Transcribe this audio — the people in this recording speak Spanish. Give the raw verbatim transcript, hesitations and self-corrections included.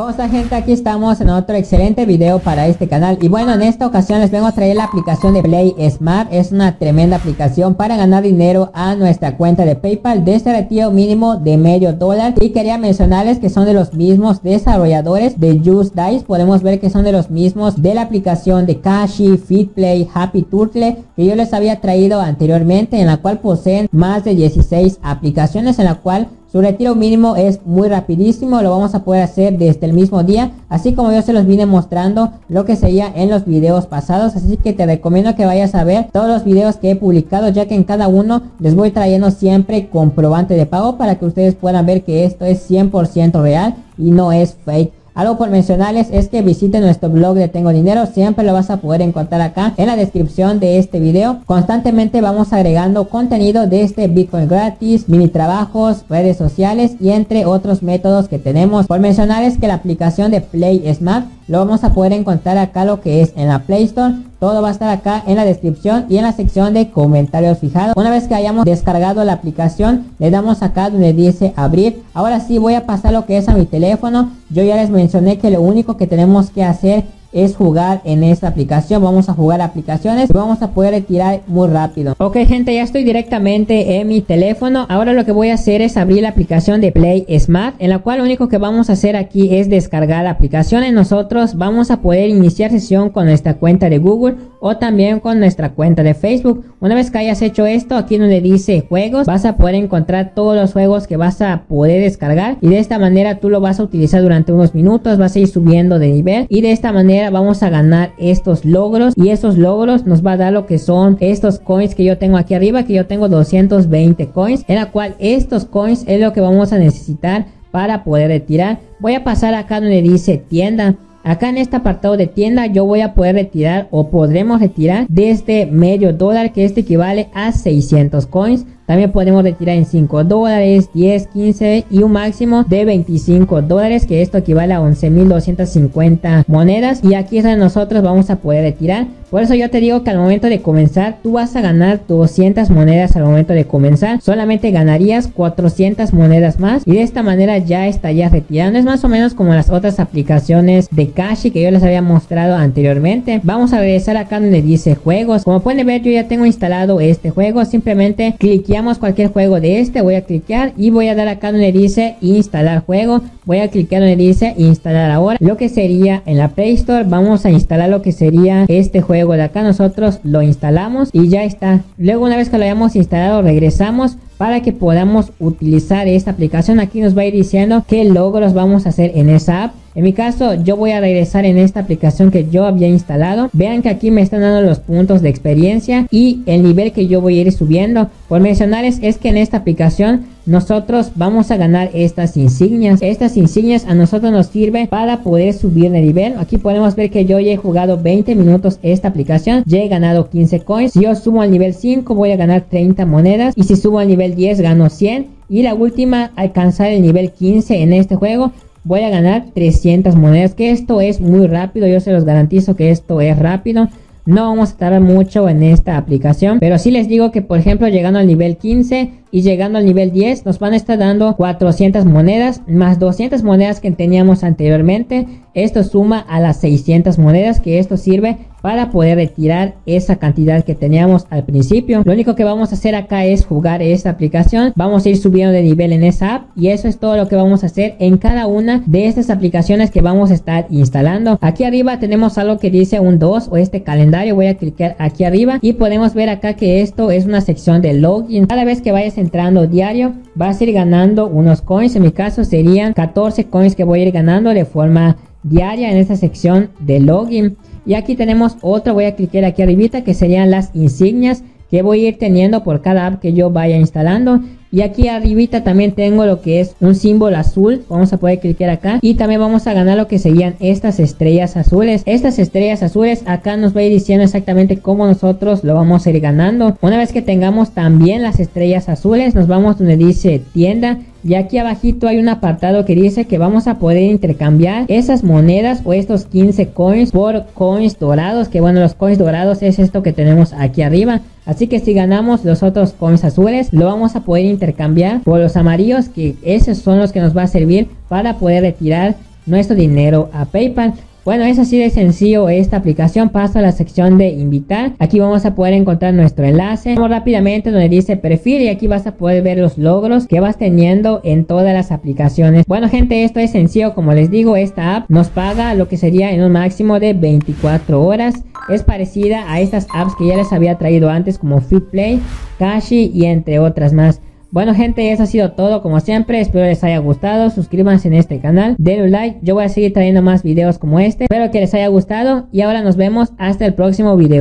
¿Cómo está, gente? Aquí estamos en otro excelente video para este canal. Y bueno, en esta ocasión les vengo a traer la aplicación de PlaySmart. Es una tremenda aplicación para ganar dinero a nuestra cuenta de PayPal desde retiro mínimo de medio dólar. Y quería mencionarles que son de los mismos desarrolladores de Just Dice. Podemos ver que son de los mismos de la aplicación de Cashy, FitPlay, Happy Turtle, que yo les había traído anteriormente, en la cual poseen más de dieciséis aplicaciones, en la cual su retiro mínimo es muy rapidísimo, lo vamos a poder hacer desde el mismo día, así como yo se los vine mostrando lo que sería en los videos pasados. Así que te recomiendo que vayas a ver todos los videos que he publicado, ya que en cada uno les voy trayendo siempre comprobante de pago para que ustedes puedan ver que esto es cien por ciento real y no es fake. Algo por mencionarles es que visiten nuestro blog de Tengo Dinero, siempre lo vas a poder encontrar acá en la descripción de este video. Constantemente vamos agregando contenido de este Bitcoin gratis, mini trabajos, redes sociales y entre otros métodos que tenemos. Por mencionarles que la aplicación de PlaySmart lo vamos a poder encontrar acá, lo que es en la Play Store. Todo va a estar acá en la descripción y en la sección de comentarios fijados. Una vez que hayamos descargado la aplicación, le damos acá donde dice abrir. Ahora sí voy a pasar lo que es a mi teléfono. Yo ya les mencioné que lo único que tenemos que hacer es jugar en esta aplicación. Vamos a jugar aplicaciones y vamos a poder retirar muy rápido. Ok, gente, ya estoy directamente en mi teléfono. Ahora lo que voy a hacer es abrir la aplicación de PlaySmart, en la cual lo único que vamos a hacer aquí es descargar aplicaciones. Nosotros vamos a poder iniciar sesión con nuestra cuenta de Google o también con nuestra cuenta de Facebook. Una vez que hayas hecho esto, aquí donde dice juegos, vas a poder encontrar todos los juegos que vas a poder descargar, y de esta manera tú lo vas a utilizar durante unos minutos, vas a ir subiendo de nivel, y de esta manera vamos a ganar estos logros, y esos logros nos va a dar lo que son estos coins que yo tengo aquí arriba, que yo tengo doscientos veinte coins, en la cual estos coins es lo que vamos a necesitar para poder retirar. Voy a pasar acá donde dice tienda. Acá en este apartado de tienda yo voy a poder retirar, o podremos retirar desde medio dólar, que este equivale a seiscientos coins. También podemos retirar en cinco dólares, diez, quince y un máximo de veinticinco dólares, que esto equivale a once mil doscientas cincuenta monedas, y aquí es donde nosotros vamos a poder retirar. Por eso yo te digo que al momento de comenzar tú vas a ganar doscientas monedas. Al momento de comenzar solamente ganarías cuatrocientas monedas más, y de esta manera ya estarías retirando. Es más o menos como las otras aplicaciones de Cashy que yo les había mostrado anteriormente. Vamos a regresar acá donde dice juegos. Como pueden ver, yo ya tengo instalado este juego. Simplemente cliqueamos cualquier juego de este, voy a cliquear y voy a dar acá donde dice instalar juego. Voy a cliquear donde dice instalar ahora, lo que sería en la Play Store. Vamos a instalar lo que sería este juego de acá. Nosotros lo instalamos y ya está. Luego, una vez que lo hayamos instalado, regresamos para que podamos utilizar esta aplicación. Aquí nos va a ir diciendo qué logros vamos a hacer en esa app. En mi caso, yo voy a regresar en esta aplicación que yo había instalado. Vean que aquí me están dando los puntos de experiencia y el nivel que yo voy a ir subiendo. Por mencionarles es que en esta aplicación nosotros vamos a ganar estas insignias. Estas insignias a nosotros nos sirven para poder subir de nivel. Aquí podemos ver que yo ya he jugado veinte minutos esta aplicación, ya he ganado quince coins. Si yo subo al nivel cinco voy a ganar treinta monedas, y si subo al nivel diez gano cien, y la última, alcanzar el nivel quince en este juego, voy a ganar trescientas monedas, que esto es muy rápido. Yo se los garantizo que esto es rápido. No vamos a tardar mucho en esta aplicación, pero sí les digo que, por ejemplo, llegando al nivel quince y llegando al nivel diez nos van a estar dando cuatrocientas monedas más doscientas monedas que teníamos anteriormente. Esto suma a las seiscientas monedas, que esto sirve para poder retirar esa cantidad que teníamos al principio. Lo único que vamos a hacer acá es jugar esta aplicación. Vamos a ir subiendo de nivel en esa app, y eso es todo lo que vamos a hacer en cada una de estas aplicaciones que vamos a estar instalando. Aquí arriba tenemos algo que dice un dos, o este calendario. Voy a clicar aquí arriba y podemos ver acá que esto es una sección de login. Cada vez que vayas entrando diario vas a ir ganando unos coins. En mi caso serían catorce coins que voy a ir ganando de forma diaria en esta sección de login. Y aquí tenemos otro, voy a clicar aquí arribita, que serían las insignias que voy a ir teniendo por cada app que yo vaya instalando. Y aquí arribita también tengo lo que es un símbolo azul, vamos a poder clicar acá, y también vamos a ganar lo que serían estas estrellas azules. Estas estrellas azules acá nos va a ir diciendo exactamente cómo nosotros lo vamos a ir ganando. Una vez que tengamos también las estrellas azules, nos vamos donde dice tienda, y aquí abajito hay un apartado que dice que vamos a poder intercambiar esas monedas o estos quince coins por coins dorados, que bueno, los coins dorados es esto que tenemos aquí arriba. Así que si ganamos los otros coins azules, lo vamos a poder intercambiar por los amarillos, que esos son los que nos va a servir para poder retirar nuestro dinero a PayPal. Bueno, es así de sencillo esta aplicación. Paso a la sección de invitar. Aquí vamos a poder encontrar nuestro enlace. Vamos rápidamente donde dice perfil, y aquí vas a poder ver los logros que vas teniendo en todas las aplicaciones. Bueno gente, esto es sencillo. Como les digo, esta app nos paga lo que sería en un máximo de veinticuatro horas. Es parecida a estas apps que ya les había traído antes, como FitPlay, Cashy y entre otras más. Bueno gente, eso ha sido todo como siempre, espero les haya gustado, suscríbanse en este canal, denle un like, yo voy a seguir trayendo más videos como este, espero que les haya gustado y ahora nos vemos hasta el próximo video.